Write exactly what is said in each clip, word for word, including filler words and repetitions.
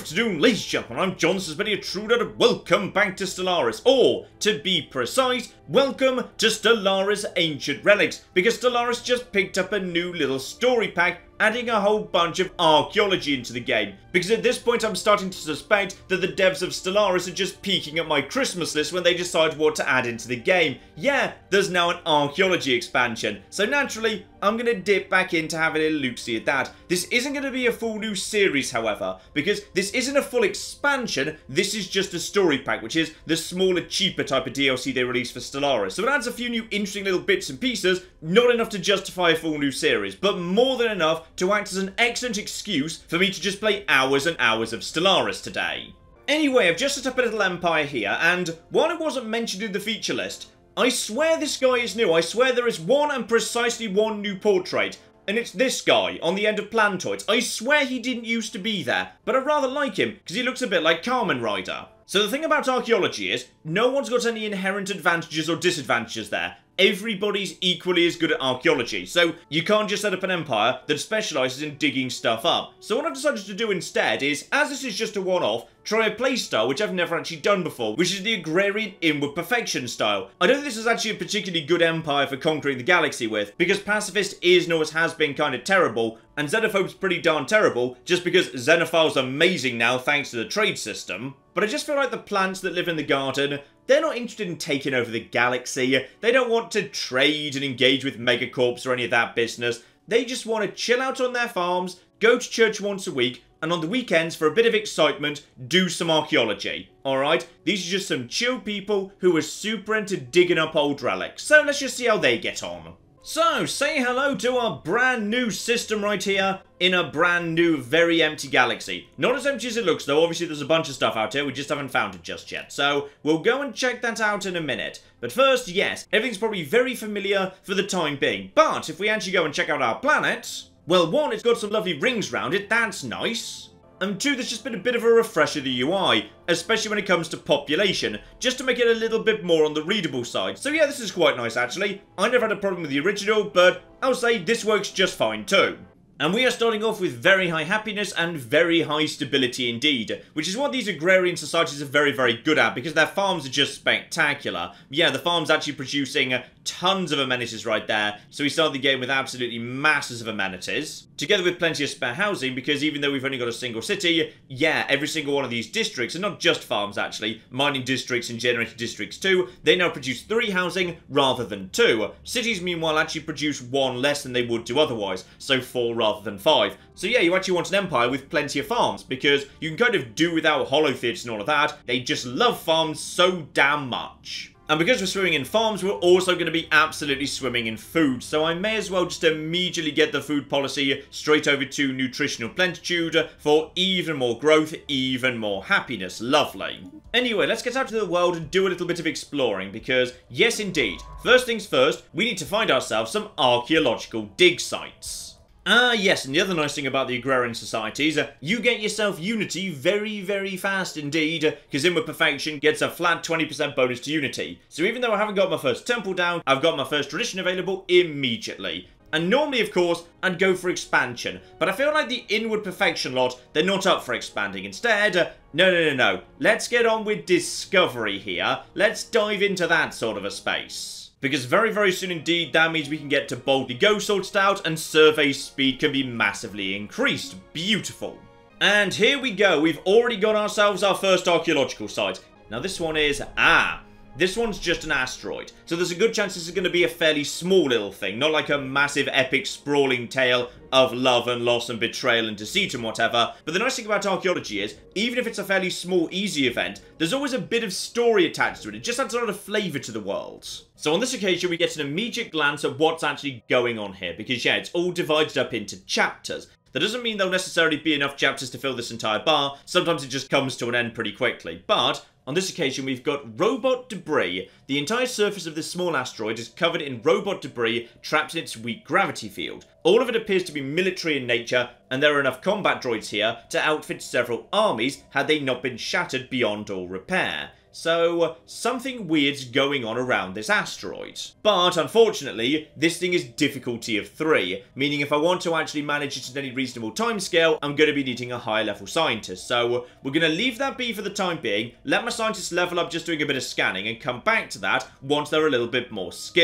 good afternoon, ladies and gentlemen, I'm John, this is Many A True Nerd. Welcome back to Stellaris, or, to be precise, welcome to Stellaris Ancient Relics, because Stellaris just picked up a new little story pack, adding a whole bunch of archaeology into the game, because at this point I'm starting to suspect that the devs of Stellaris are just peeking at my Christmas list when they decide what to add into the game. Yeah, there's now an archaeology expansion, so naturally, I'm going to dip back into having a look-see at that. This isn't going to be a full new series, however, because this isn't a full expansion, this is just a story pack, which is the smaller, cheaper type of D L C they released for Stellaris. So it adds a few new interesting little bits and pieces, not enough to justify a full new series, but more than enough to act as an excellent excuse for me to just play hours and hours of Stellaris today. Anyway, I've just set up a little empire here, and while it wasn't mentioned in the feature list, I swear this guy is new. I swear there is one and precisely one new portrait, and it's this guy on the end of Plantoids. I swear he didn't used to be there, but I rather like him because he looks a bit like Kamen Rider. So the thing about archaeology is, no one's got any inherent advantages or disadvantages there. Everybody's equally as good at archaeology, so you can't just set up an empire that specialises in digging stuff up. So what I've decided to do instead is, as this is just a one-off, try a playstyle which I've never actually done before, which is the agrarian inward perfection style. I don't think this is actually a particularly good empire for conquering the galaxy with, because pacifist is and always has been kind of terrible, and xenophobe's pretty darn terrible, just because xenophile's amazing now thanks to the trade system. But I just feel like the plants that live in the garden, they're not interested in taking over the galaxy, they don't want to trade and engage with megacorps or any of that business, they just want to chill out on their farms, go to church once a week, and on the weekends, for a bit of excitement, do some archaeology. Alright, these are just some chill people who are super into digging up old relics, so let's just see how they get on. So, say hello to our brand new system right here, in a brand new, very empty galaxy. Not as empty as it looks though, obviously there's a bunch of stuff out here, we just haven't found it just yet. So, we'll go and check that out in a minute. But first, yes, everything's probably very familiar for the time being. But, if we actually go and check out our planet, well one, it's got some lovely rings round it, that's nice. And two, there's just been a bit of a refresh of the U I, especially when it comes to population, just to make it a little bit more on the readable side. So yeah, this is quite nice actually. I never had a problem with the original, but I'll say this works just fine too. And we are starting off with very high happiness and very high stability indeed, which is what these agrarian societies are very, very good at, because their farms are just spectacular. Yeah, the farm's actually producing tons of amenities right there, so we start the game with absolutely masses of amenities, together with plenty of spare housing, because even though we've only got a single city, yeah, every single one of these districts, and not just farms actually, mining districts and generator districts too, they now produce three housing rather than two. Cities, meanwhile, actually produce one less than they would do otherwise, so four rather than five. So yeah, you actually want an empire with plenty of farms, because you can kind of do without hollow theatres and all of that. They just love farms so damn much. And because we're swimming in farms, we're also going to be absolutely swimming in food, so I may as well just immediately get the food policy straight over to nutritional plentitude for even more growth, even more happiness. Lovely. Anyway, let's get out to the world and do a little bit of exploring, because yes indeed, first things first, we need to find ourselves some archaeological dig sites. Ah yes, and the other nice thing about the agrarian societies, uh, you get yourself unity very, very fast indeed, because Inward Perfection gets a flat twenty percent bonus to unity. So even though I haven't got my first temple down, I've got my first tradition available immediately. And normally, of course, I'd go for expansion, but I feel like the Inward Perfection lot, they're not up for expanding. Instead, uh, no, no, no, no, let's get on with discovery here. Let's dive into that sort of a space. Because very, very soon indeed, that means we can get to Boldly Go sorted out, and survey speed can be massively increased. Beautiful. And here we go, we've already got ourselves our first archaeological site. Now this one is, ah, this one's just an asteroid. So there's a good chance this is going to be a fairly small little thing, not like a massive epic sprawling tale of love and loss and betrayal and deceit and whatever. But the nice thing about archaeology is, even if it's a fairly small, easy event, there's always a bit of story attached to it. It just adds a lot of flavour to the world. So on this occasion, we get an immediate glance at what's actually going on here, because yeah, it's all divided up into chapters. That doesn't mean there'll necessarily be enough chapters to fill this entire bar, sometimes it just comes to an end pretty quickly, but on this occasion we've got robot debris. The entire surface of this small asteroid is covered in robot debris trapped in its weak gravity field. All of it appears to be military in nature, and there are enough combat droids here to outfit several armies had they not been shattered beyond all repair. So, something weird's going on around this asteroid. But, unfortunately, this thing is difficulty of three, meaning if I want to actually manage it at any reasonable timescale, I'm going to be needing a higher level scientist. So, we're going to leave that be for the time being, let my scientists level up just doing a bit of scanning, and come back to that once they're a little bit more skilled.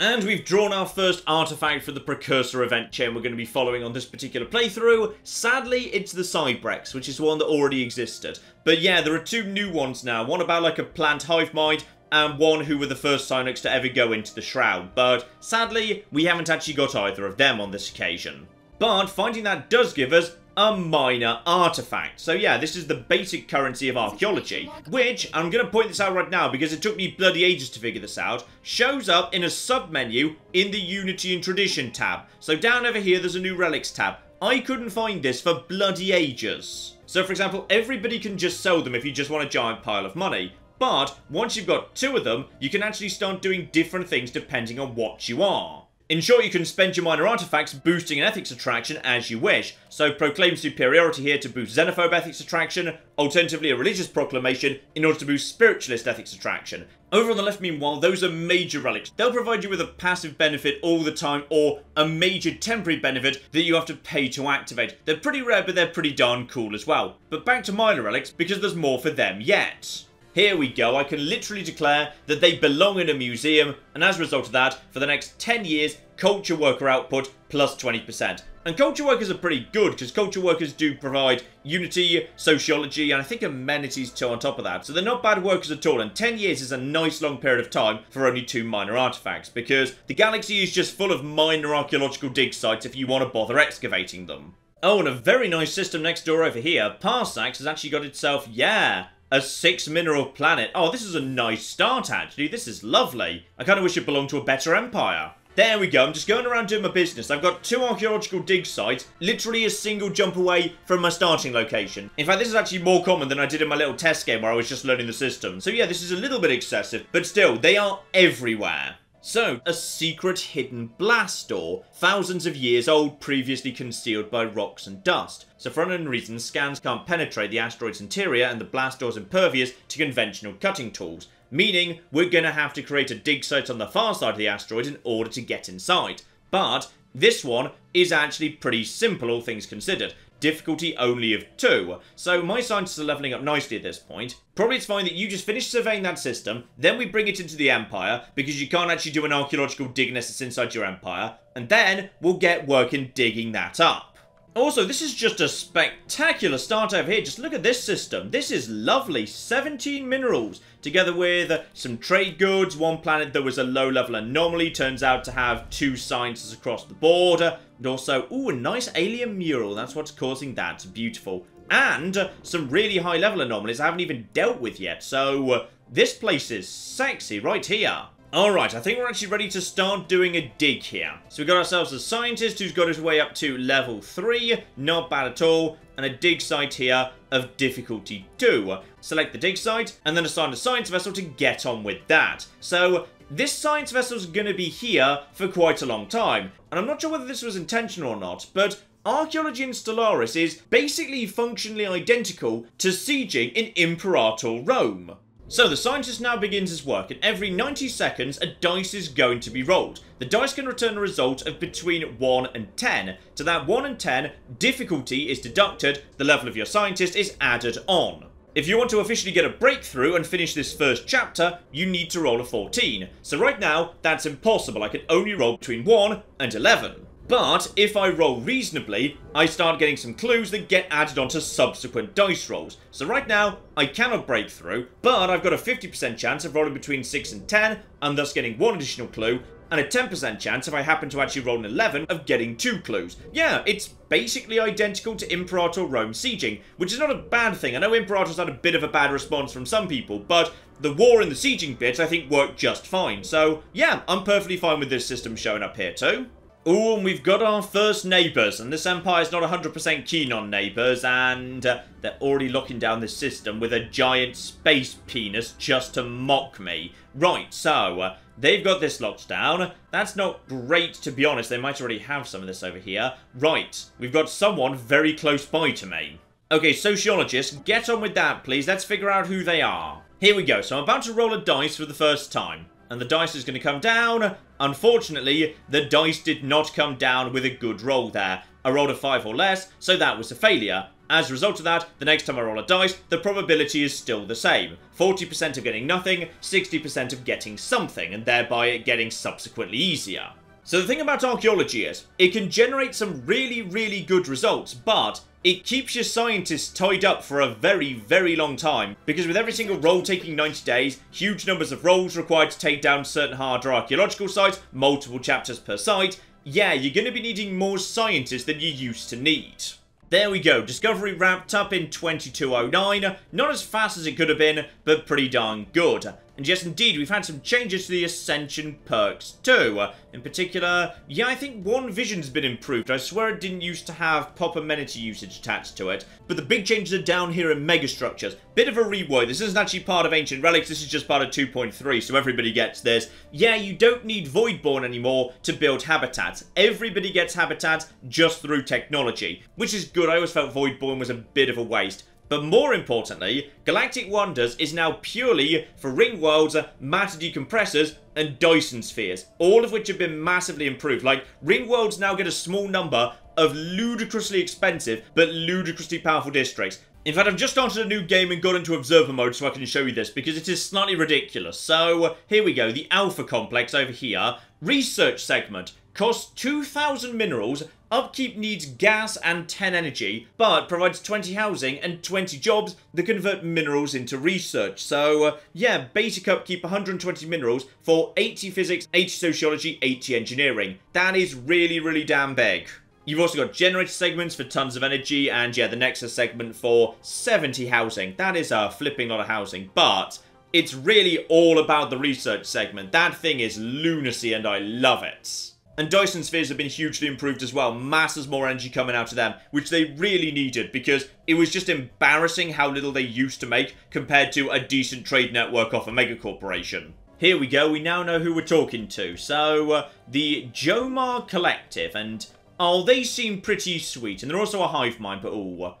And we've drawn our first artifact for the precursor event chain we're going to be following on this particular playthrough. Sadly, it's the Cybrex, which is one that already existed. But yeah, there are two new ones now, one about like a plant hive mind, and one who were the first Cybrex to ever go into the Shroud. But sadly, we haven't actually got either of them on this occasion. But finding that does give us a minor artifact. So yeah, this is the basic currency of archaeology, which, I'm going to point this out right now because it took me bloody ages to figure this out, shows up in a sub-menu in the Unity and Tradition tab. So down over here, there's a new relics tab. I couldn't find this for bloody ages. So for example, everybody can just sell them if you just want a giant pile of money. But once you've got two of them, you can actually start doing different things depending on what you are. In short, you can spend your minor artifacts boosting an ethics attraction as you wish, so proclaim superiority here to boost xenophobe ethics attraction, alternatively a religious proclamation in order to boost spiritualist ethics attraction. Over on the left, meanwhile, those are major relics. They'll provide you with a passive benefit all the time, or a major temporary benefit that you have to pay to activate. They're pretty rare, but they're pretty darn cool as well. But back to minor relics, because there's more for them yet. Here we go, I can literally declare that they belong in a museum, and as a result of that, for the next ten years, culture worker output plus twenty percent. And culture workers are pretty good, because culture workers do provide unity, sociology, and I think amenities too on top of that. So they're not bad workers at all, and ten years is a nice long period of time for only two minor artifacts, because the galaxy is just full of minor archaeological dig sites if you want to bother excavating them. Oh, and a very nice system next door over here. Parsax has actually got itself, yeah... a six mineral planet. Oh, this is a nice start, actually. This is lovely. I kind of wish it belonged to a better empire. There we go. I'm just going around doing my business. I've got two archaeological dig sites, literally a single jump away from my starting location. In fact, this is actually more common than I did in my little test game where I was just learning the system. So yeah, this is a little bit excessive, but still, they are everywhere. So, a secret hidden blast door, thousands of years old, previously concealed by rocks and dust. So for unknown reasons, scans can't penetrate the asteroid's interior and the blast door's impervious to conventional cutting tools, meaning we're going to have to create a dig site on the far side of the asteroid in order to get inside. But this one is actually pretty simple, all things considered. Difficulty only of two. So my scientists are leveling up nicely at this point. Probably it's fine that you just finish surveying that system, then we bring it into the Empire, because you can't actually do an archaeological dig unless it's inside your Empire, and then we'll get work in digging that up. Also, this is just a spectacular start over here. Just look at this system. This is lovely. seventeen minerals, together with some trade goods, one planet that was a low-level anomaly, turns out to have two sciences across the border, and also, ooh, a nice alien mural. That's what's causing that. It's beautiful. And some really high-level anomalies I haven't even dealt with yet, so uh, this place is sexy right here. Alright, I think we're actually ready to start doing a dig here. So we got ourselves a scientist who's got his way up to level three, not bad at all, and a dig site here of difficulty two. Select the dig site, and then assign a science vessel to get on with that. So, this science vessel's gonna be here for quite a long time, and I'm not sure whether this was intentional or not, but archaeology in Stellaris is basically functionally identical to sieging in Imperator Rome. So the scientist now begins his work, and every ninety seconds a dice is going to be rolled. The dice can return a result of between one and ten. To that one and ten, difficulty is deducted, the level of your scientist is added on. If you want to officially get a breakthrough and finish this first chapter, you need to roll a fourteen. So right now, that's impossible, I can only roll between one and eleven. But, if I roll reasonably, I start getting some clues that get added onto subsequent dice rolls. So right now, I cannot break through, but I've got a fifty percent chance of rolling between six and ten, and thus getting one additional clue, and a ten percent chance, if I happen to actually roll an eleven, of getting two clues. Yeah, it's basically identical to Imperator Rome sieging, which is not a bad thing. I know Imperator's had a bit of a bad response from some people, but the war and the sieging bits, I think, worked just fine. So, yeah, I'm perfectly fine with this system showing up here too. Ooh, and we've got our first neighbours, and this empire's not one hundred percent keen on neighbours, and uh, they're already locking down this system with a giant space penis just to mock me. Right, so, uh, they've got this locked down. That's not great, to be honest. They might already have some of this over here. Right, we've got someone very close by to me. Okay, sociologists, get on with that, please. Let's figure out who they are. Here we go. So I'm about to roll a dice for the first time. And the dice is going to come down. Unfortunately, the dice did not come down with a good roll there. I rolled a five or less, so that was a failure. As a result of that, the next time I roll a dice, the probability is still the same. forty percent of getting nothing, sixty percent of getting something, and thereby it getting subsequently easier. So the thing about archaeology is, it can generate some really, really good results, but it keeps your scientists tied up for a very, very long time, because with every single roll taking ninety days, huge numbers of rolls required to take down certain harder archaeological sites, multiple chapters per site, yeah, you're going to be needing more scientists than you used to need. There we go, discovery wrapped up in twenty-two oh nine, not as fast as it could have been, but pretty darn good. And yes, indeed, we've had some changes to the Ascension perks too. In particular, yeah, I think One Vision's been improved. I swear it didn't used to have pop amenity usage attached to it. But the big changes are down here in Megastructures. Bit of a rework. This isn't actually part of Ancient Relics, this is just part of two point three, so everybody gets this. Yeah, you don't need Voidborne anymore to build habitats. Everybody gets habitats just through technology, which is good. I always felt Voidborne was a bit of a waste. But more importantly, Galactic Wonders is now purely for ring worlds, matter decompressors, and Dyson spheres, all of which have been massively improved. Like, ring worlds now get a small number of ludicrously expensive but ludicrously powerful districts. In fact, I've just started a new game and got into observer mode so I can show you this because it is slightly ridiculous. So here we go, the Alpha Complex over here. Research segment. Costs two thousand minerals, upkeep needs gas and ten energy, but provides twenty housing and twenty jobs that convert minerals into research. So, uh, yeah, basic upkeep, one hundred twenty minerals for eighty physics, eighty sociology, eighty engineering. That is really, really damn big. You've also got generator segments for tons of energy, and yeah, the Nexus segment for seventy housing. That is a flipping lot of housing, but it's really all about the research segment. That thing is lunacy and I love it. And Dyson spheres have been hugely improved as well, masses more energy coming out of them, which they really needed because it was just embarrassing how little they used to make compared to a decent trade network off a mega corporation. Here we go, we now know who we're talking to. So, uh, the Jomar Collective, and oh, they seem pretty sweet, and they're also a hive mind, but ooh.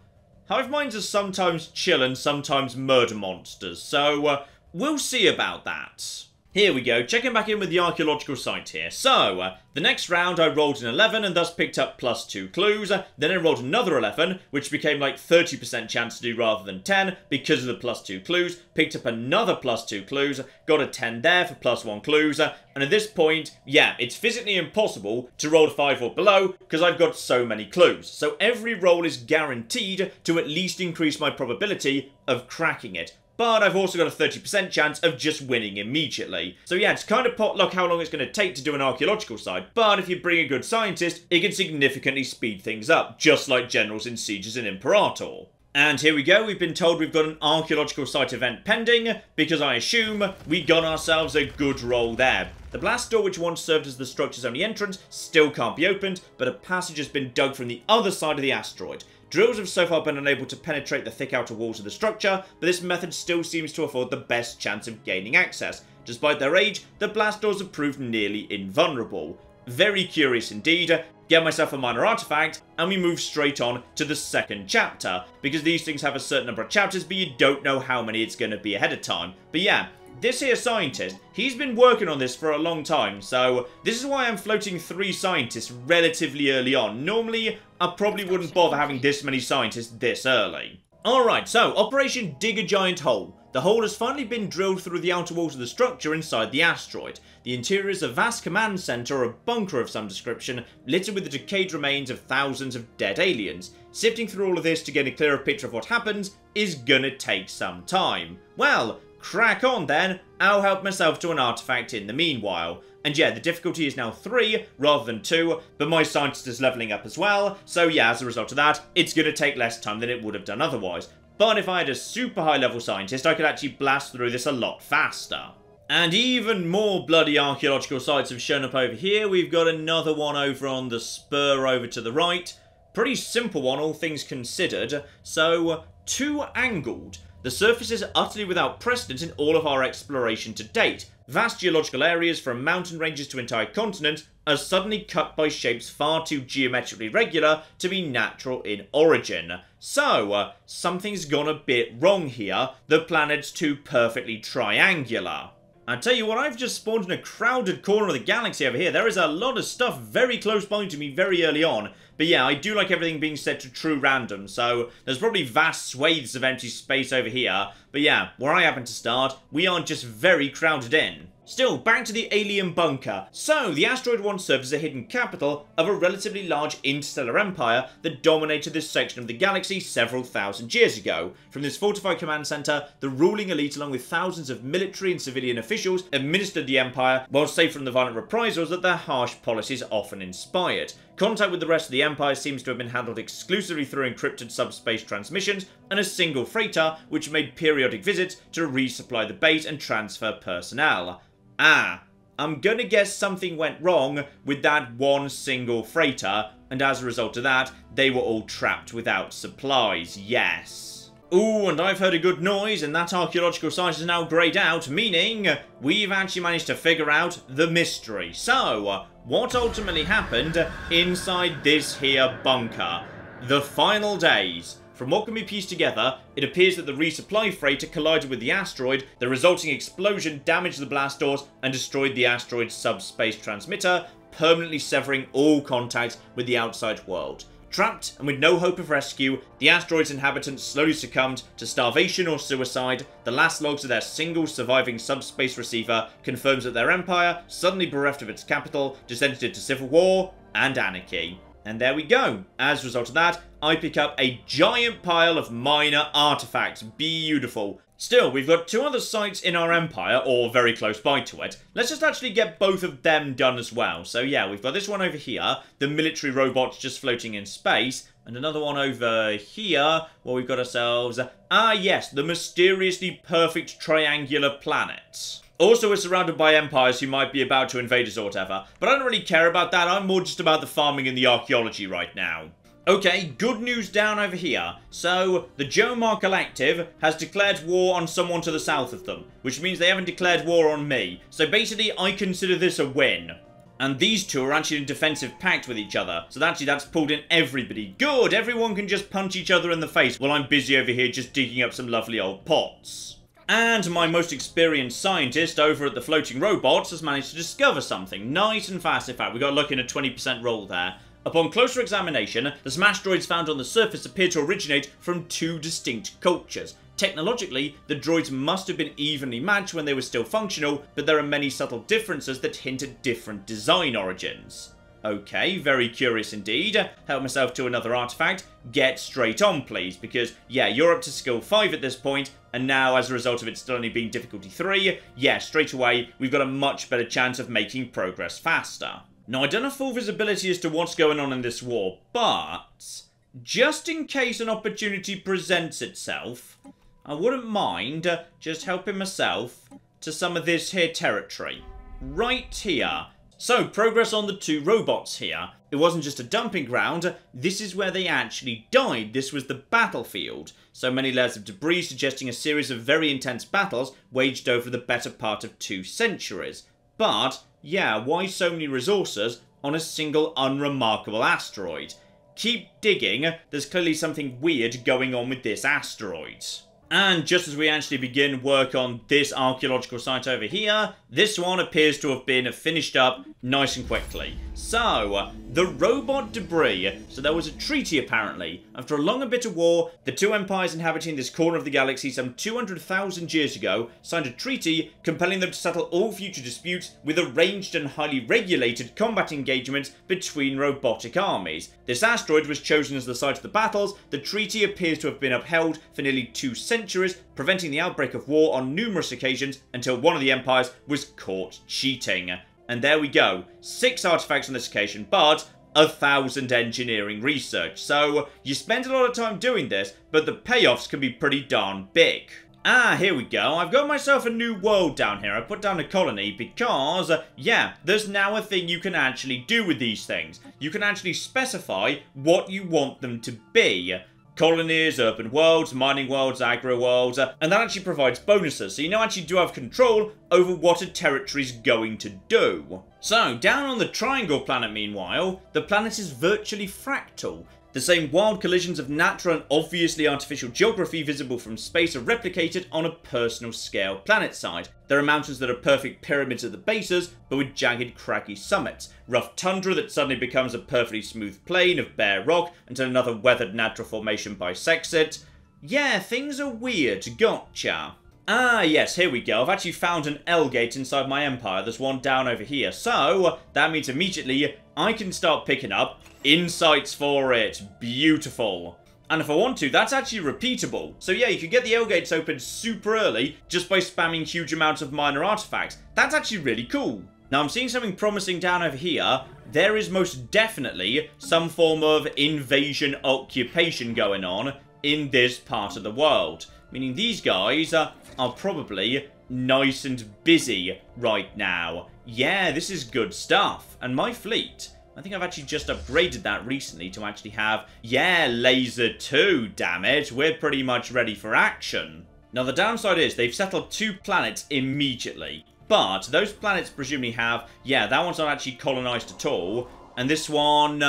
Hive minds are sometimes chill and sometimes murder monsters, so uh, we'll see about that. Here we go, checking back in with the archaeological site here. So, uh, the next round I rolled an eleven and thus picked up plus two clues. Then I rolled another eleven, which became like thirty percent chance to do rather than ten because of the plus two clues. Picked up another plus two clues, got a ten there for plus one clues. And at this point, yeah, it's physically impossible to roll five or below because I've got so many clues. So every roll is guaranteed to at least increase my probability of cracking it. But I've also got a thirty percent chance of just winning immediately. So yeah, it's kind of potluck how long it's going to take to do an archaeological site, but if you bring a good scientist, it can significantly speed things up, just like generals in sieges in Imperator. And here we go, we've been told we've got an archaeological site event pending, because I assume we got ourselves a good roll there. The blast door, which once served as the structure's only entrance, still can't be opened, but a passage has been dug from the other side of the asteroid. Drills have so far been unable to penetrate the thick outer walls of the structure, but this method still seems to afford the best chance of gaining access. Despite their age, the blast doors have proved nearly invulnerable. Very curious indeed. Get myself a minor artifact, and we move straight on to the second chapter, because these things have a certain number of chapters, but you don't know how many it's going to be ahead of time. But yeah, this here scientist, he's been working on this for a long time, so this is why I'm floating three scientists relatively early on. Normally, I probably wouldn't bother having this many scientists this early. Alright, so Operation Dig a Giant Hole. The hole has finally been drilled through the outer walls of the structure inside the asteroid. The interior is a vast command center or a bunker of some description, littered with the decayed remains of thousands of dead aliens. Sifting through all of this to get a clearer picture of what happens is gonna take some time. Well, crack on then, I'll help myself to an artifact in the meanwhile. And yeah, the difficulty is now three rather than two, but my scientist is leveling up as well, so yeah, as a result of that, it's going to take less time than it would have done otherwise. But if I had a super high level scientist, I could actually blast through this a lot faster. And even more bloody archaeological sites have shown up over here. We've got another one over on the spur over to the right. Pretty simple one, all things considered. So, two angled. The surface is utterly without precedent in all of our exploration to date. Vast geological areas from mountain ranges to entire continents are suddenly cut by shapes far too geometrically regular to be natural in origin. So, uh, something's gone a bit wrong here. The planet's too perfectly triangular. I tell you what, I've just spawned in a crowded corner of the galaxy over here. There is a lot of stuff very close by to me very early on. But yeah, I do like everything being set to true random, so there's probably vast swathes of empty space over here. But yeah, where I happen to start, we are just very crowded in. Still, back to the alien bunker. So, the Asteroid one serves as a hidden capital of a relatively large interstellar empire that dominated this section of the galaxy several thousand years ago. From this fortified command center, the ruling elite along with thousands of military and civilian officials administered the empire, while safe from the violent reprisals that their harsh policies often inspired. Contact with the rest of the empire seems to have been handled exclusively through encrypted subspace transmissions and a single freighter, which made periodic visits to resupply the base and transfer personnel. Ah, I'm gonna guess something went wrong with that one single freighter, and as a result of that, they were all trapped without supplies, yes. Ooh, and I've heard a good noise, and that archaeological site is now greyed out, meaning we've actually managed to figure out the mystery. So, what ultimately happened inside this here bunker? The final days. From what can be pieced together, it appears that the resupply freighter collided with the asteroid, the resulting explosion damaged the blast doors and destroyed the asteroid's subspace transmitter, permanently severing all contact with the outside world. Trapped and with no hope of rescue, the asteroid's inhabitants slowly succumbed to starvation or suicide. The last logs of their single surviving subspace receiver confirms that their empire, suddenly bereft of its capital, descended into civil war and anarchy. And there we go. As a result of that, I pick up a giant pile of minor artifacts. Beautiful. Still, we've got two other sites in our empire, or very close by to it. Let's just actually get both of them done as well. So yeah, we've got this one over here, the military robots just floating in space, and another one over here, where we've got ourselves... Ah yes, the mysteriously perfect triangular planet. Also, we're surrounded by empires who might be about to invade us or whatever, but I don't really care about that. I'm more just about the farming and the archaeology right now. Okay, good news down over here. So, the Jomar Collective has declared war on someone to the south of them, which means they haven't declared war on me. So basically, I consider this a win. And these two are actually in a defensive pact with each other, so actually that's pulled in everybody. Good, everyone can just punch each other in the face while I'm busy over here just digging up some lovely old pots. And my most experienced scientist over at the Floating Robots has managed to discover something. Nice and fast, in fact. We got lucky in a twenty percent roll there. Upon closer examination, the smash droids found on the surface appear to originate from two distinct cultures. Technologically, the droids must have been evenly matched when they were still functional, but there are many subtle differences that hint at different design origins. Okay, very curious indeed. Help myself to another artifact. Get straight on, please, because, yeah, you're up to skill five at this point, and now, as a result of it still only being difficulty three, yeah, straight away, we've got a much better chance of making progress faster. Now, I don't have full visibility as to what's going on in this war, but just in case an opportunity presents itself, I wouldn't mind just helping myself to some of this here territory. Right here. So, progress on the two robots here. It wasn't just a dumping ground, this is where they actually died. This was the battlefield. So many layers of debris suggesting a series of very intense battles waged over the better part of two centuries. But, yeah, why so many resources on a single unremarkable asteroid? Keep digging, there's clearly something weird going on with this asteroid. And just as we actually begin work on this archaeological site over here, this one appears to have been finished up nice and quickly. So, the robot debris. So there was a treaty apparently. After a long and bitter war, the two empires inhabiting this corner of the galaxy some two hundred thousand years ago signed a treaty compelling them to settle all future disputes with arranged and highly regulated combat engagements between robotic armies. This asteroid was chosen as the site of the battles. The treaty appears to have been upheld for nearly two centuries. Centuries, preventing the outbreak of war on numerous occasions until one of the empires was caught cheating. And there we go. Six artifacts on this occasion, but a thousand engineering research. So you spend a lot of time doing this, but the payoffs can be pretty darn big. Ah, here we go. I've got myself a new world down here. I put down a colony because, uh, yeah, there's now a thing you can actually do with these things. You can actually specify what you want them to be. colonies, urban worlds, mining worlds, agro worlds, uh, and that actually provides bonuses, so you now actually do have control over what a territory's going to do. So, down on the Triangle planet meanwhile, the planet is virtually fractal. The same wild collisions of natural and obviously artificial geography visible from space are replicated on a personal scale planetside. There are mountains that are perfect pyramids at the bases, but with jagged, craggy summits. Rough tundra that suddenly becomes a perfectly smooth plain of bare rock until another weathered natural formation bisects it. Yeah, things are weird. Gotcha. Ah, yes, here we go. I've actually found an L-gate inside my empire. There's one down over here. So, that means immediately I can start picking up insights for it. Beautiful. And if I want to, that's actually repeatable. So yeah, you can get the L-gates open super early just by spamming huge amounts of minor artifacts. That's actually really cool. Now, I'm seeing something promising down over here. There is most definitely some form of invasion occupation going on in this part of the world. Meaning these guys uh, are probably nice and busy right now. Yeah, this is good stuff. And my fleet, I think I've actually just upgraded that recently to actually have, yeah, laser two, damn it. We're pretty much ready for action. Now, the downside is they've settled two planets immediately. But those planets presumably have, yeah, that one's not actually colonized at all. And this one,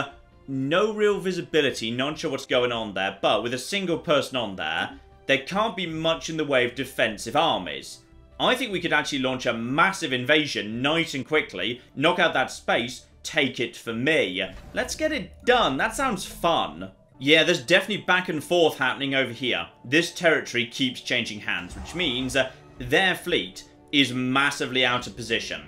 no real visibility, not sure what's going on there. But with a single person on there, there can't be much in the way of defensive armies. I think we could actually launch a massive invasion nice and quickly, knock out that space, take it for me. Let's get it done. That sounds fun. Yeah, there's definitely back and forth happening over here. This territory keeps changing hands, which means uh, their fleet is massively out of position.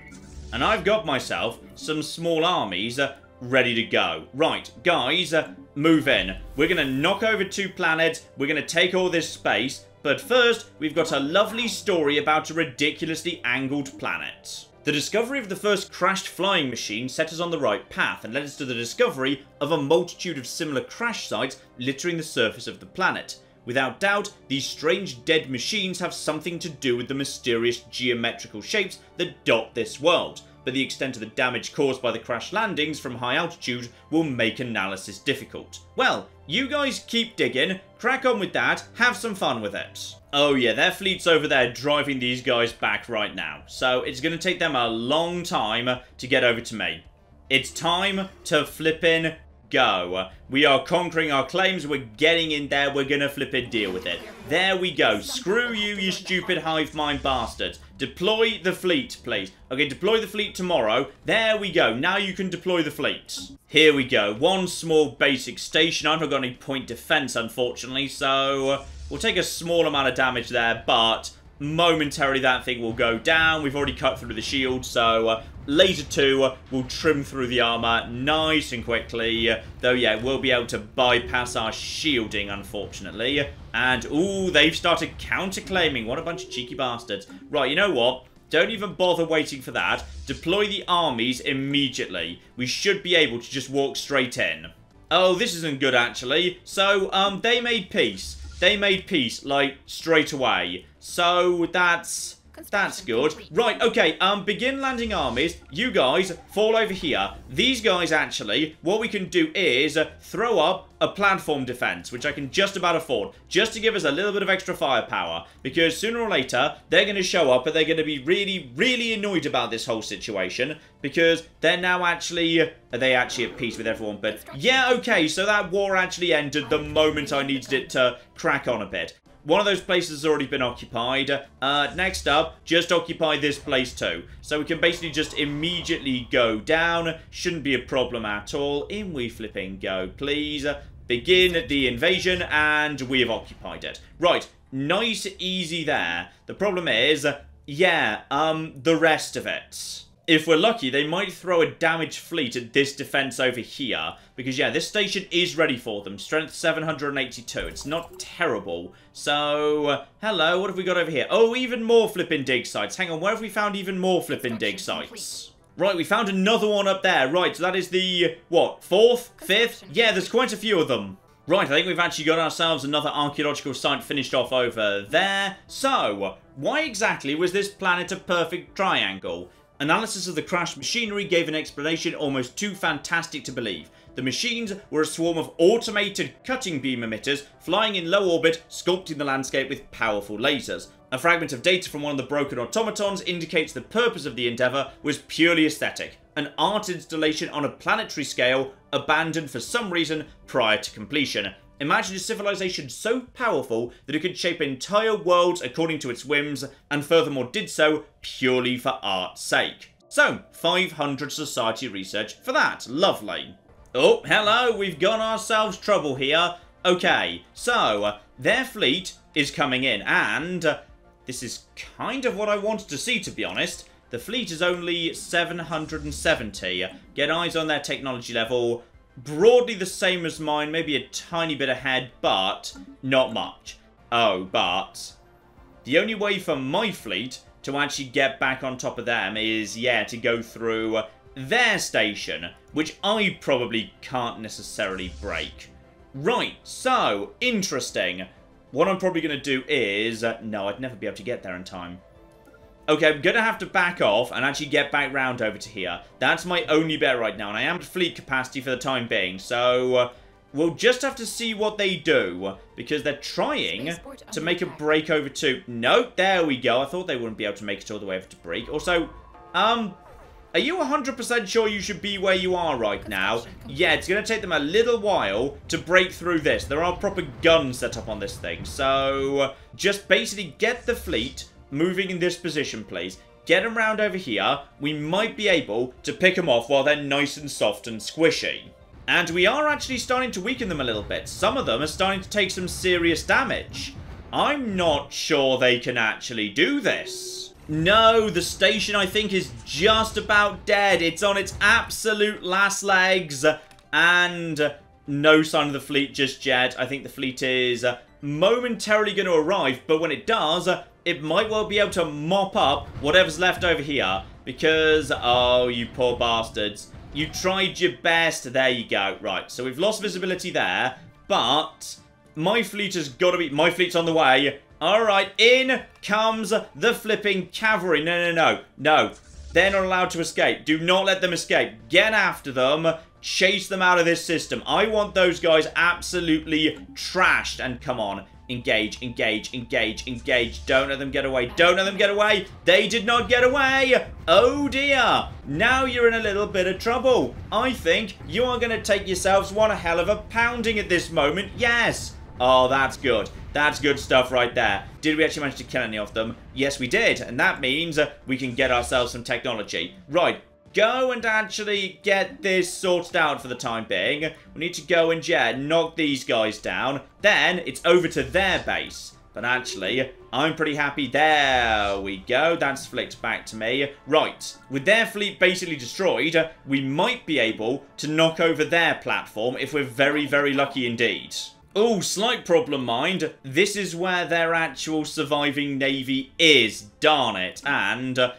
And I've got myself some small armies uh, ready to go. Right, guys, uh, move in. We're going to knock over two planets. We're going to take all this space. But first, we've got a lovely story about a ridiculously angled planet. The discovery of the first crashed flying machine set us on the right path and led us to the discovery of a multitude of similar crash sites littering the surface of the planet. Without doubt, these strange dead machines have something to do with the mysterious geometrical shapes that dot this world, but the extent of the damage caused by the crash landings from high altitude will make analysis difficult. Well, you guys keep digging, crack on with that, have some fun with it. Oh yeah, their fleet's over there driving these guys back right now, so it's going to take them a long time to get over to me. It's time to flippin' go. We are conquering our claims, we're getting in there, we're going to flippin' deal with it. There we go. Screw you, you stupid hive mind bastards. Deploy the fleet, please. Okay, deploy the fleet tomorrow. There we go. Now you can deploy the fleet. Here we go. One small basic station. I've not got any point defense, unfortunately, so we'll take a small amount of damage there, but momentarily that thing will go down. We've already cut through the shield, so uh, laser two uh, will trim through the armor nice and quickly. Uh, though, yeah, we'll be able to bypass our shielding, unfortunately. And, ooh, they've started counterclaiming. What a bunch of cheeky bastards. Right, you know what? Don't even bother waiting for that. Deploy the armies immediately. We should be able to just walk straight in. Oh, this isn't good, actually. So, um, they made peace. They made peace, like, straight away. So, that's... that's good. Right, okay, um, begin landing armies. You guys, fall over here. These guys, actually, what we can do is uh, throw up a platform defense, which I can just about afford, just to give us a little bit of extra firepower, because sooner or later, they're going to show up, and they're going to be really, really annoyed about this whole situation, because they're now actually... are they actually at peace with everyone? But yeah, okay, so that war actually ended the moment I needed it to crack on a bit. One of those places has already been occupied. Uh, next up, just occupy this place too. So we can basically just immediately go down. Shouldn't be a problem at all. In we flipping go, please. Begin the invasion, and we have occupied it. Right, nice, easy there. The problem is, yeah, um, the rest of it. If we're lucky, they might throw a damaged fleet at this defense over here. Because, yeah, this station is ready for them. Strength seven hundred eighty-two. It's not terrible. So, uh, hello, what have we got over here? Oh, even more flipping dig sites. Hang on, where have we found even more flipping dig sites? Right, we found another one up there. Right, so that is the, what, fourth? Fifth? Yeah, there's quite a few of them. Right, I think we've actually got ourselves another archaeological site finished off over there. So, why exactly was this planet a perfect triangle? Analysis of the crashed machinery gave an explanation almost too fantastic to believe. The machines were a swarm of automated cutting beam emitters flying in low orbit, sculpting the landscape with powerful lasers. A fragment of data from one of the broken automatons indicates the purpose of the endeavour was purely aesthetic, an art installation on a planetary scale, abandoned for some reason prior to completion. Imagine a civilization so powerful that it could shape entire worlds according to its whims, and furthermore did so purely for art's sake. So, five hundred society research for that, lovely. Oh, hello, we've got ourselves trouble here. Okay, so, their fleet is coming in, and... Uh, this is kind of what I wanted to see, to be honest. The fleet is only seven hundred seventy. Get eyes on their technology level. Broadly the same as mine, maybe a tiny bit ahead, but not much. Oh, but... the only way for my fleet to actually get back on top of them is, yeah, to go through their station, which I probably can't necessarily break. Right, so, interesting. What I'm probably going to do is... Uh, no, I'd never be able to get there in time. Okay, I'm going to have to back off and actually get back round over to here. That's my only bet right now, and I am at fleet capacity for the time being. So, uh, we'll just have to see what they do, because they're trying to make a break over to... Nope, there we go. I thought they wouldn't be able to make it all the way over to break. Also, um... are you one hundred percent sure you should be where you are right now? Yeah, it's going to take them a little while to break through this. There are proper guns set up on this thing. So, just basically get the fleet moving in this position, please. Get them round over here. We might be able to pick them off while they're nice and soft and squishy. And we are actually starting to weaken them a little bit. Some of them are starting to take some serious damage. I'm not sure they can actually do this. No, the station, I think, is just about dead. It's on its absolute last legs. And no sign of the fleet just yet. I think the fleet is momentarily going to arrive. But when it does, it might well be able to mop up whatever's left over here. Because, oh, you poor bastards. You tried your best. There you go. Right, so we've lost visibility there. But my fleet has got to be... my fleet's on the way. Alright, in comes the flipping cavalry. No, no, no. No. They're not allowed to escape. Do not let them escape. Get after them. Chase them out of this system. I want those guys absolutely trashed. And come on. Engage, engage, engage, engage. Don't let them get away. Don't let them get away. They did not get away. Oh, dear. Now you're in a little bit of trouble. I think you are going to take yourselves one hell of a pounding at this moment. Yes. Oh, that's good. That's good stuff right there. Did we actually manage to kill any of them? Yes, we did. And that means uh, we can get ourselves some technology. Right. Go and actually get this sorted out for the time being. We need to go and, yeah, knock these guys down. Then it's over to their base. But actually, I'm pretty happy. There we go. That's flicked back to me. Right. With their fleet basically destroyed, uh, we might be able to knock over their platform if we're very, very lucky indeed. Oh, slight problem, mind. This is where their actual surviving navy is, darn it. And uh,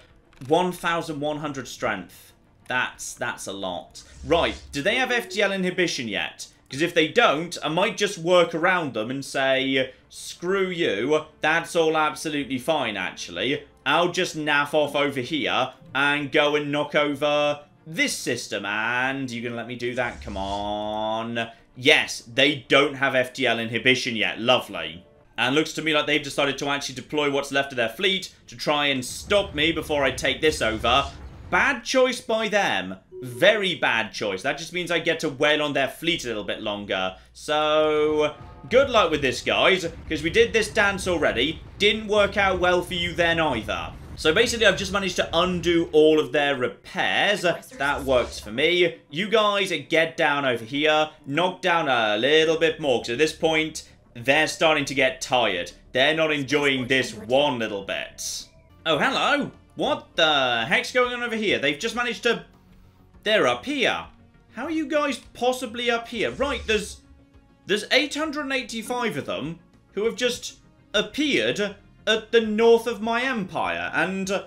one thousand one hundred strength. That's that's a lot. Right, do they have F T L inhibition yet? Because if they don't, I might just work around them and say, screw you, that's all absolutely fine, actually. I'll just naff off over here and go and knock over this system. And you're going to let me do that? Come on. Yes, they don't have F T L inhibition yet. Lovely. And looks to me like they've decided to actually deploy what's left of their fleet to try and stop me before I take this over. Bad choice by them. Very bad choice. That just means I get to wail on their fleet a little bit longer. So, good luck with this, guys. Because we did this dance already. Didn't work out well for you then either. So basically, I've just managed to undo all of their repairs. That works for me. You guys get down over here. Knock down a little bit more. Because at this point, they're starting to get tired. They're not enjoying this one little bit. Oh, hello. What the heck's going on over here? They've just managed to... they're up here. How are you guys possibly up here? Right, there's... there's eight hundred eighty-five of them who have just appeared at the north of my empire, and uh,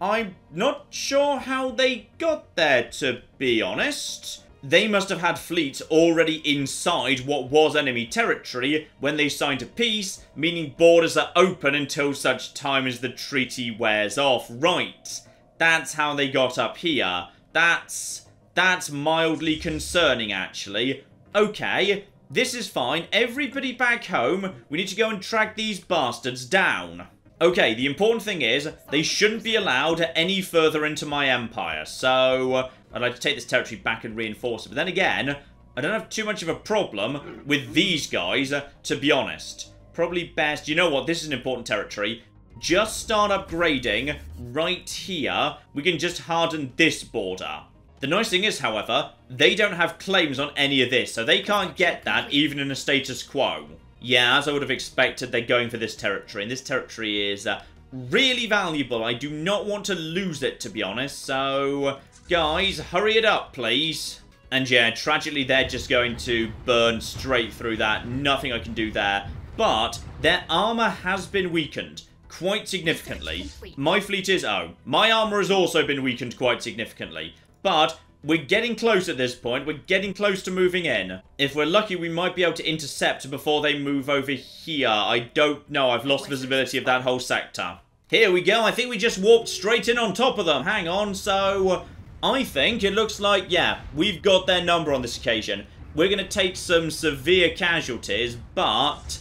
I'm not sure how they got there, to be honest. They must have had fleets already inside what was enemy territory when they signed a peace, meaning borders are open until such time as the treaty wears off. Right, that's how they got up here. That's... That's mildly concerning, actually. Okay, this is fine. Everybody back home. We need to go and track these bastards down. Okay, the important thing is they shouldn't be allowed any further into my empire. So I'd like to take this territory back and reinforce it. But then again, I don't have too much of a problem with these guys, to be honest. Probably best... You know what? This is an important territory. Just start upgrading right here. We can just harden this border. The nice thing is, however, they don't have claims on any of this, so they can't get that even in a status quo. Yeah, as I would have expected, they're going for this territory, and this territory is uh, really valuable. I do not want to lose it, to be honest, so guys, hurry it up, please. And yeah, tragically, they're just going to burn straight through that. Nothing I can do there, but their armor has been weakened quite significantly. My fleet is... Oh, my armor has also been weakened quite significantly. But we're getting close at this point. We're getting close to moving in. If we're lucky, we might be able to intercept before they move over here. I don't know. I've lost visibility of that whole sector. Here we go. I think we just warped straight in on top of them. Hang on. So I think it looks like, yeah, we've got their number on this occasion. We're going to take some severe casualties, but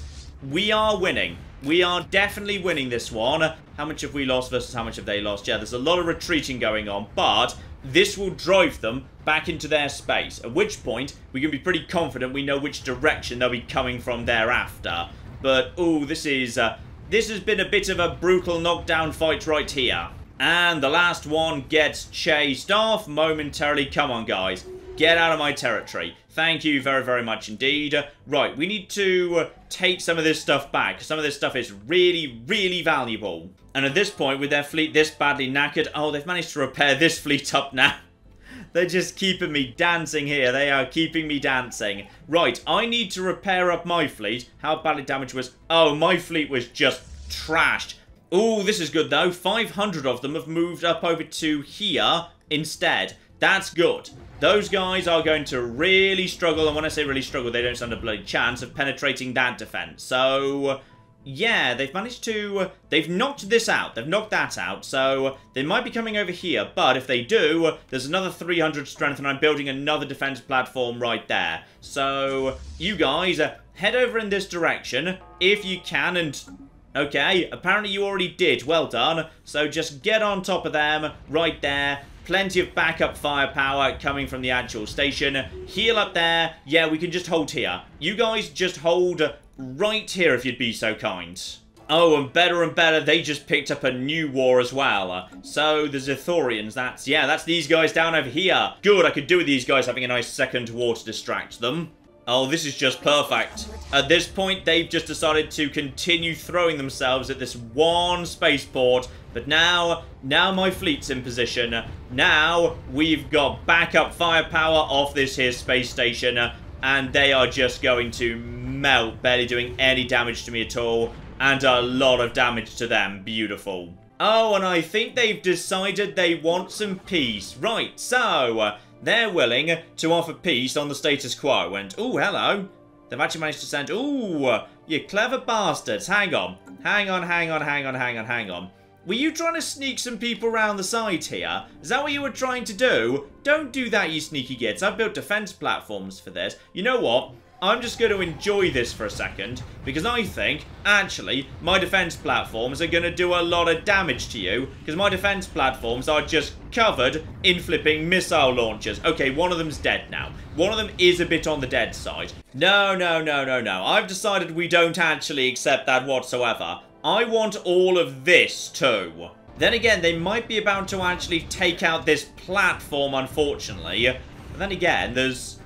we are winning. We are definitely winning this one. How much have we lost versus how much have they lost? Yeah, there's a lot of retreating going on, but this will drive them back into their space, at which point we can be pretty confident we know which direction they'll be coming from thereafter. But, ooh, this is... Uh, this has been a bit of a brutal knockdown fight right here. And the last one gets chased off momentarily. Come on, guys. Get out of my territory. Thank you very, very much indeed. Right, we need to take some of this stuff back, because some of this stuff is really, really valuable. And at this point, with their fleet this badly knackered... Oh, they've managed to repair this fleet up now. They're just keeping me dancing here. They are keeping me dancing. Right, I need to repair up my fleet. How badly damaged was... Oh, my fleet was just trashed. Ooh, this is good, though. five hundred of them have moved up over to here instead. That's good. Those guys are going to really struggle. And when I say really struggle, they don't stand a bloody chance of penetrating that defense. So... yeah, they've managed to... They've knocked this out. They've knocked that out. So they might be coming over here. But if they do, there's another three hundred strength. And I'm building another defense platform right there. So you guys, uh, head over in this direction if you can. And... okay, apparently you already did. Well done. So just get on top of them right there. Plenty of backup firepower coming from the actual station. Heal up there. Yeah, we can just hold here. You guys just hold... right here, if you'd be so kind. Oh, and better and better, they just picked up a new war as well. So, the Zithorians, that's... yeah, that's these guys down over here. Good, I could do with these guys having a nice second war to distract them. Oh, this is just perfect. At this point, they've just decided to continue throwing themselves at this one spaceport. But now, now my fleet's in position. Now, we've got backup firepower off this here space station. And they are just going to melt, barely doing any damage to me at all. And a lot of damage to them. Beautiful. Oh, and I think they've decided they want some peace. Right, so uh, they're willing to offer peace on the status quo. And, ooh, hello. They've actually managed to send... ooh, you clever bastards. Hang on. Hang on, hang on, hang on, hang on, hang on. Were you trying to sneak some people around the side here? Is that what you were trying to do? Don't do that, you sneaky gits. I've built defense platforms for this. You know what? I'm just going to enjoy this for a second, because I think, actually, my defense platforms are going to do a lot of damage to you, because my defense platforms are just covered in flipping missile launchers. Okay, one of them's dead now. One of them is a bit on the dead side. No, no, no, no, no. I've decided we don't actually accept that whatsoever. I want all of this too. Then again, they might be about to actually take out this platform, unfortunately. But then again, there's...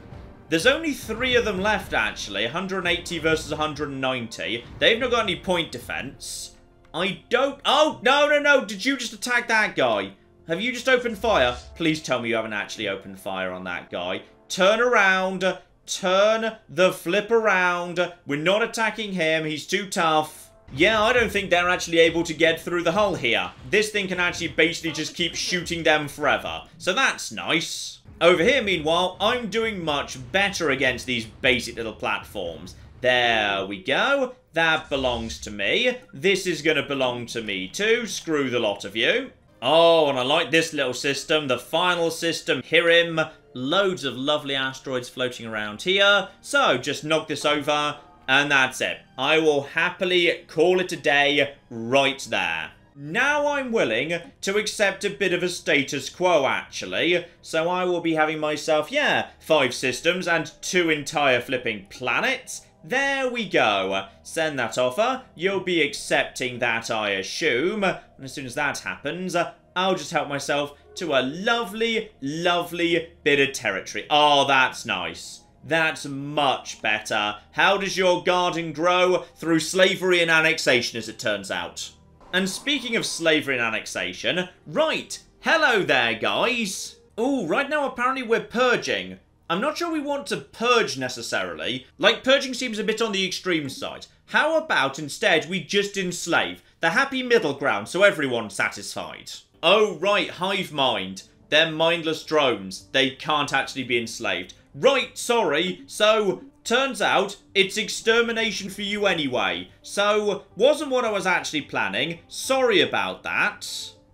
there's only three of them left, actually. one hundred eighty versus one hundred ninety. They've not got any point defense. I don't... oh, no, no, no. Did you just attack that guy? Have you just opened fire? Please tell me you haven't actually opened fire on that guy. Turn around. Turn the flip around. We're not attacking him. He's too tough. Yeah, I don't think they're actually able to get through the hull here. This thing can actually basically just keep shooting them forever. So that's nice. Over here, meanwhile, I'm doing much better against these basic little platforms. There we go. That belongs to me. This is going to belong to me too. Screw the lot of you. Oh, and I like this little system. The final system. Hirim. loads of lovely asteroids floating around here. So just knock this over and that's it. I will happily call it a day right there. Now I'm willing to accept a bit of a status quo, actually. So I will be having myself, yeah, five systems and two entire flipping planets. There we go. Send that offer. You'll be accepting that, I assume. And as soon as that happens, I'll just help myself to a lovely, lovely bit of territory. Oh, that's nice. That's much better. How does your garden grow? Through slavery and annexation, as it turns out. And speaking of slavery and annexation, right, hello there, guys. Ooh, right now apparently we're purging. I'm not sure we want to purge necessarily. Like, purging seems a bit on the extreme side. How about instead we just enslave? The happy middle ground, so everyone's satisfied. Oh, right, hive mind. They're mindless drones. They can't actually be enslaved. Right, sorry, so... turns out, it's extermination for you anyway. So, wasn't what I was actually planning. Sorry about that.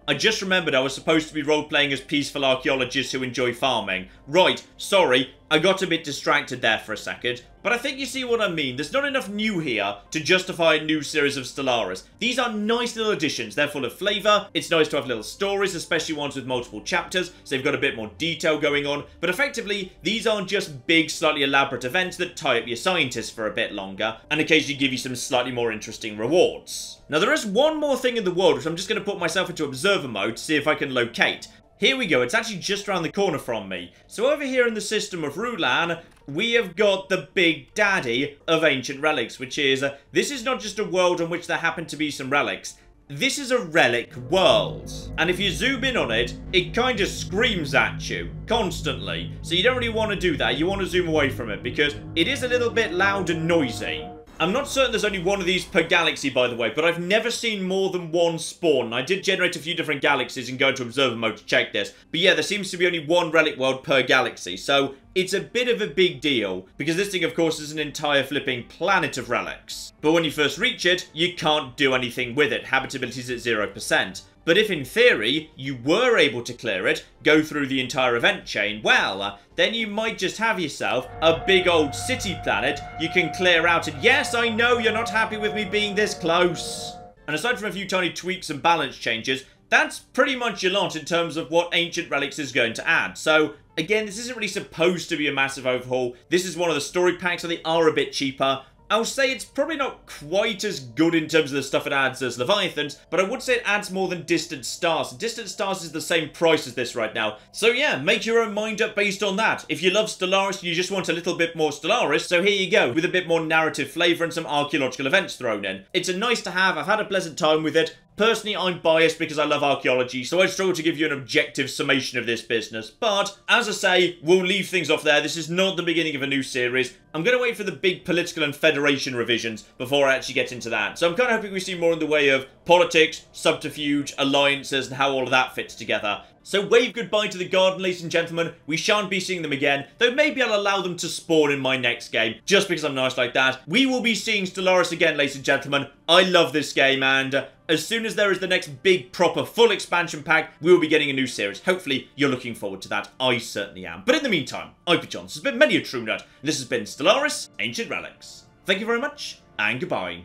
I just remembered I was supposed to be role-playing as peaceful archaeologists who enjoy farming. Right, sorry, I got a bit distracted there for a second. But I think you see what I mean. There's not enough new here to justify a new series of Stellaris. These are nice little additions. They're full of flavour. It's nice to have little stories, especially ones with multiple chapters, so they've got a bit more detail going on. But effectively, these aren't just big, slightly elaborate events that tie up your scientists for a bit longer and occasionally give you some slightly more interesting rewards. Now, there is one more thing in the world, which I'm just going to put myself into observer mode to see if I can locate. Here we go, it's actually just around the corner from me. So over here in the system of Rulan, we have got the big daddy of ancient relics, which is, uh, this is not just a world on which there happen to be some relics. This is a relic world. And if you zoom in on it, it kind of screams at you constantly. So you don't really want to do that. You want to zoom away from it because it is a little bit loud and noisy. I'm not certain there's only one of these per galaxy, by the way, but I've never seen more than one spawn. I did generate a few different galaxies and go into observer mode to check this. But yeah, there seems to be only one relic world per galaxy, so it's a bit of a big deal. Because this thing, of course, is an entire flipping planet of relics. But when you first reach it, you can't do anything with it. Habitability's at zero percent. But if, in theory, you were able to clear it, go through the entire event chain, well, then you might just have yourself a big old city planet you can clear out. And yes, I know you're not happy with me being this close. And aside from a few tiny tweaks and balance changes, that's pretty much a lot in terms of what Ancient Relics is going to add. So, again, this isn't really supposed to be a massive overhaul. This is one of the story packs, so they are a bit cheaper. I'll say it's probably not quite as good in terms of the stuff it adds as Leviathans, but I would say it adds more than Distant Stars. Distant Stars is the same price as this right now. So yeah, make your own mind up based on that. If you love Stellaris and you just want a little bit more Stellaris, so here you go, with a bit more narrative flavour and some archaeological events thrown in. It's a nice to have, I've had a pleasant time with it. Personally, I'm biased because I love archaeology, so I struggle to give you an objective summation of this business. But, as I say, we'll leave things off there. This is not the beginning of a new series. I'm going to wait for the big political and federation revisions before I actually get into that. So I'm kind of hoping we see more in the way of politics, subterfuge, alliances, and how all of that fits together. So wave goodbye to the garden, ladies and gentlemen. We shan't be seeing them again, though maybe I'll allow them to spawn in my next game, just because I'm nice like that. We will be seeing Stellaris again, ladies and gentlemen. I love this game, and as soon as there is the next big, proper, full expansion pack, we will be getting a new series. Hopefully, you're looking forward to that. I certainly am. But in the meantime, I've been John. This has been Many A True Nerd, and this has been Stellaris Ancient Relics. Thank you very much, and goodbye.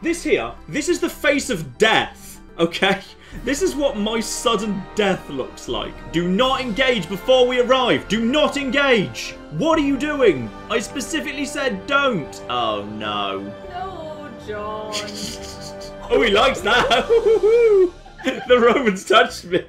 This here, this is the face of death, okay? This is what my sudden death looks like. Do not engage before we arrive. Do not engage. What are you doing? I specifically said don't. Oh, no. No, John. Oh, he likes that. The Romans touched me.